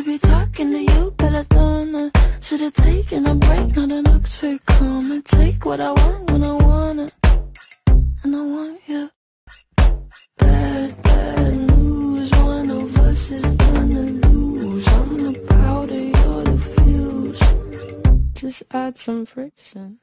Could be talking to you, but I don't know. Should've taken a break, not an Oxford comma. Take what I want when I want it, and I want you. Bad, bad news, one of us is gonna lose. I'm the powder, you're the fuse. Just add some friction.